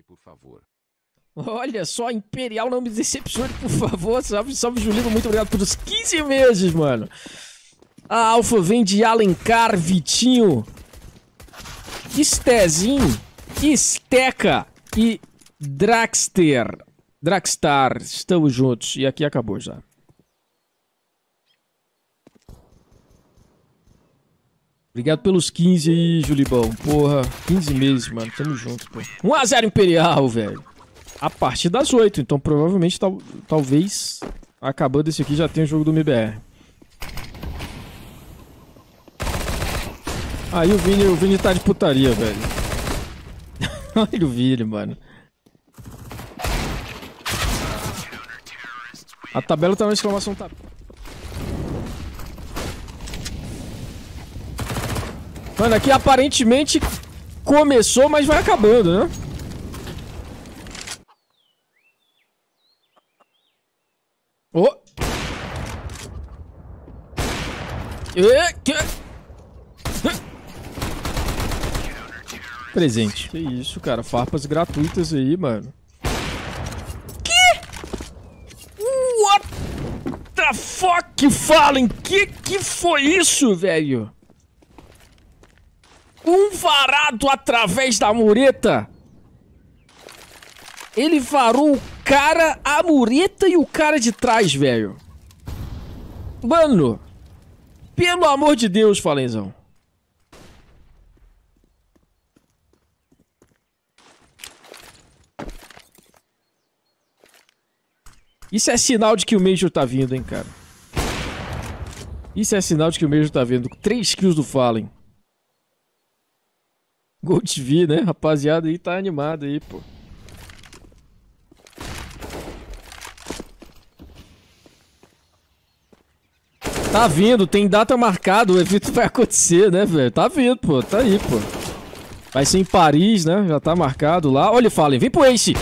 decepcione, por favor. Olha só, Imperial, não me decepcione, por favor. Salve, salve, Julino. Muito obrigado pelos 15 meses, mano. A Alpha vem de Alencar, Vitinho, Kistezinho, Kisteca e Drakzter. Dragstar, estamos juntos. E aqui acabou já. Obrigado pelos 15 aí, Julibão. Porra, 15 meses, mano. Tamo junto, pô. 1 a 0 Imperial, velho. A partir das 8. Então, provavelmente, talvez, acabando esse aqui, já tem o jogo do MIBR. Aí o Vini tá de putaria, velho. Olha o Vini, mano. A tabela tá na exclamação tá. Mano, aqui aparentemente começou, mas vai acabando, né? Oh! Presente. Que isso, cara? Farpas gratuitas aí, mano. What the fuck, Fallen? Que foi isso, velho? Um varado através da mureta. Ele varou o cara, a mureta e o cara de trás, velho. Mano, pelo amor de Deus, Fallenzão. Isso é sinal de que o Major tá vindo, hein, cara. Isso é sinal de que o Major tá vindo. 3 kills do Fallen. Gol de V, né? Rapaziada aí tá animado aí, pô. Tá vindo, tem data marcada, o evento vai acontecer, né, velho? Tá vindo, pô, tá aí, pô. Vai ser em Paris, né? Já tá marcado lá. Olha o Fallen, vem pro Ace!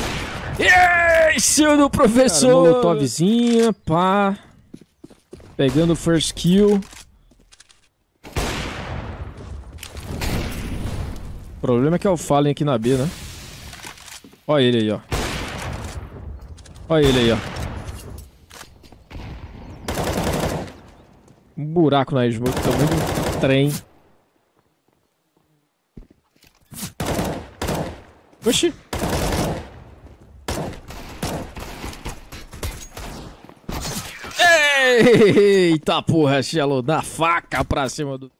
Ace do professor! Cara, molotovzinha, pá. Pegando o first kill. O problema é que é o Fallen aqui na B, né? Olha ele aí, ó. Olha ele aí, ó. Um buraco na smoke, tamanho de um trem. Oxi. Eita porra, Shallow, dá faca pra cima do...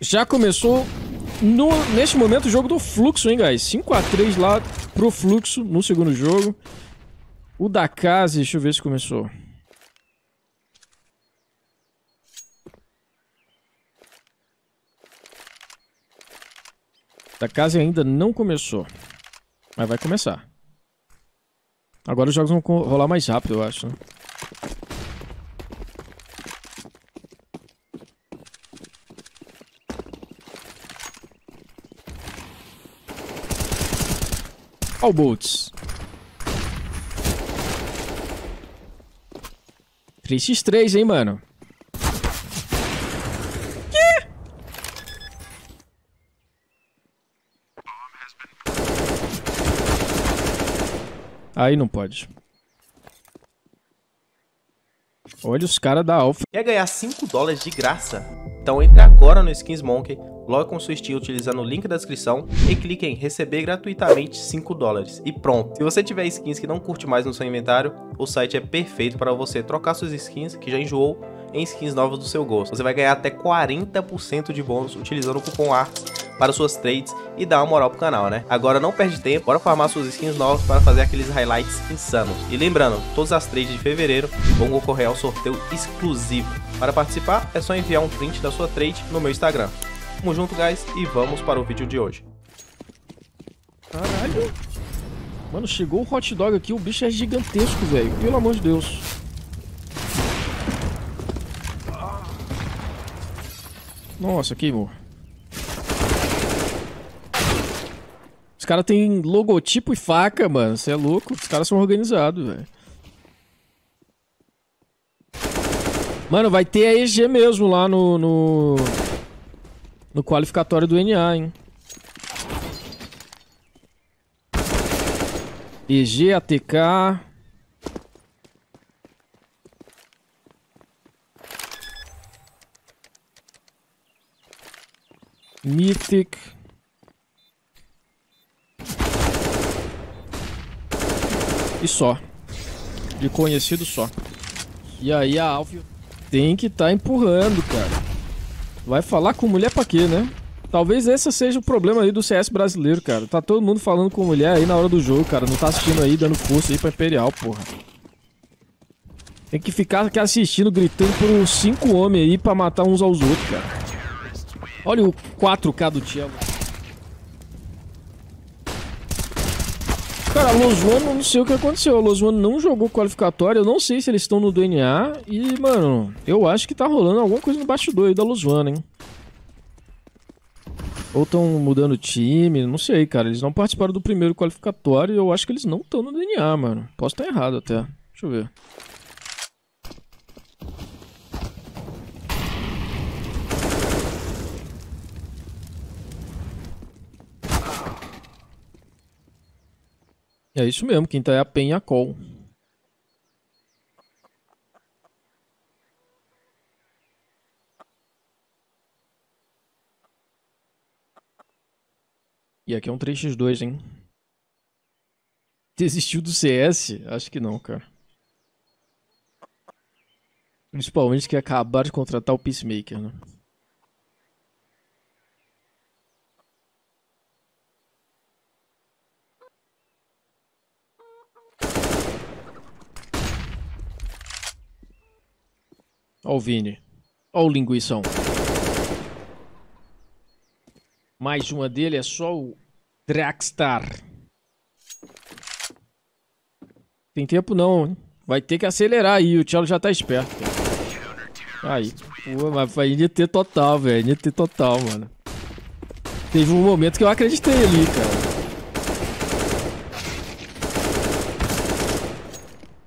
Já começou, neste momento, o jogo do Fluxo, hein, guys? 5 a 3 lá pro Fluxo, no segundo jogo. O da casa, deixa eu ver se começou. Da casa ainda não começou, mas vai começar. Agora os jogos vão rolar mais rápido, eu acho, né? Olha o Bolts. 3x3, hein, mano? Que? Aí não pode. Olha os caras da Alpha. Quer ganhar $5 de graça? Então entre agora no Skins Monkey, logo com sua Steam utilizando o link da descrição e clique em receber gratuitamente $5 e pronto. Se você tiver skins que não curte mais no seu inventário, o site é perfeito para você trocar suas skins que já enjoou em skins novas do seu gosto. Você vai ganhar até 40% de bônus utilizando o cupom ARTS para suas trades e dar uma moral pro canal, né? Agora não perde tempo, bora farmar suas skins novas para fazer aqueles highlights insanos. E lembrando, todas as trades de fevereiro vão concorrer ao sorteio exclusivo. Para participar, é só enviar um print da sua trade no meu Instagram. Tamo junto, guys, e vamos para o vídeo de hoje. Caralho! Mano, chegou o hot dog aqui, o bicho é gigantesco, velho. Pelo amor de Deus. Nossa, queimou. Os Os caras têm logotipo e faca, mano. Você é louco. Os caras são organizados, velho. Mano, vai ter a EG mesmo lá no qualificatório do NA, hein? EG, ATK. Mythic. E só. De conhecido só. E aí a Alpha tem que tá empurrando, cara. Vai falar com mulher pra quê, né? Talvez esse seja o problema aí do CS brasileiro, cara. Tá todo mundo falando com mulher aí na hora do jogo, cara. Não tá assistindo aí, dando força aí pra Imperial, porra. Tem que ficar aqui assistindo, gritando por uns 5 homens aí pra matar uns aos outros, cara. Olha o 4K do Thiago. Cara, a Luzone, eu não sei o que aconteceu. A Luzone não jogou qualificatório. Eu não sei se eles estão no DNA. E, mano, eu acho que tá rolando alguma coisa no bastidor aí da Luzone, hein. Ou estão mudando time, não sei, cara. Eles não participaram do primeiro qualificatório e eu acho que eles não estão no DNA, mano. Posso estar errado até. Deixa eu ver. É isso mesmo, quem tá é a Pain e a Call. E aqui é um 3x2, hein? Desistiu do CS? Acho que não, cara. Principalmente que acabaram de contratar o Peacemaker, né? Ó o Vini. Ó o linguição. Mais uma dele, é só o Dragstar. Tem tempo não, hein? Vai ter que acelerar aí, o Thiago já tá esperto. Cara. Aí, pô, mas foi NT total, velho. NT total, mano. Teve um momento que eu acreditei ali, cara.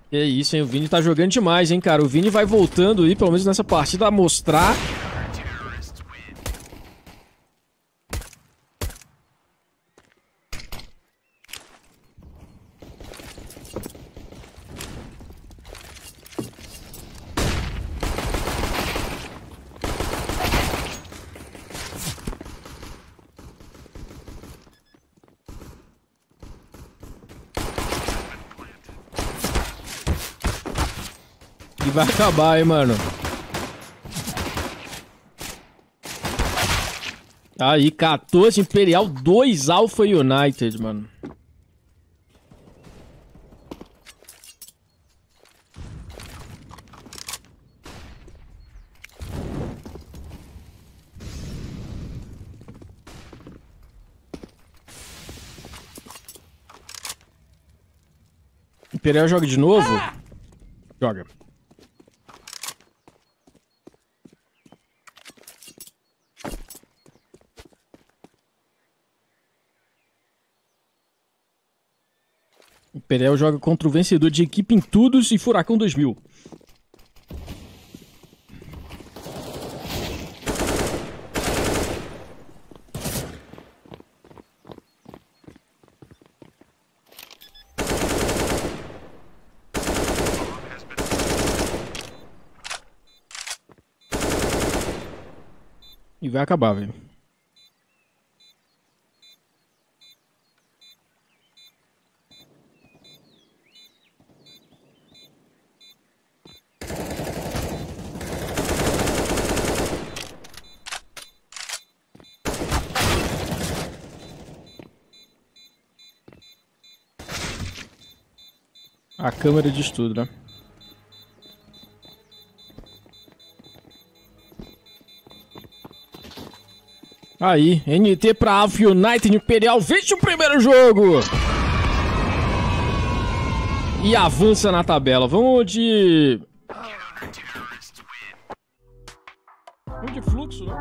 É isso, hein? O Vini tá jogando demais, hein, cara. O Vini vai voltando aí, pelo menos nessa partida, a mostrar... Vai acabar, hein, mano. Aí, 14 Imperial, 2 Alpha United, mano. Imperial joga de novo? Joga. Imperial joga contra o vencedor de equipe em Tudos e Furacão 2000. E vai acabar, velho. A câmera diz tudo, né? Aí, NT pra Alpha United Imperial, vence o primeiro jogo! E avança na tabela. Vamos de... Vamos de fluxo, né?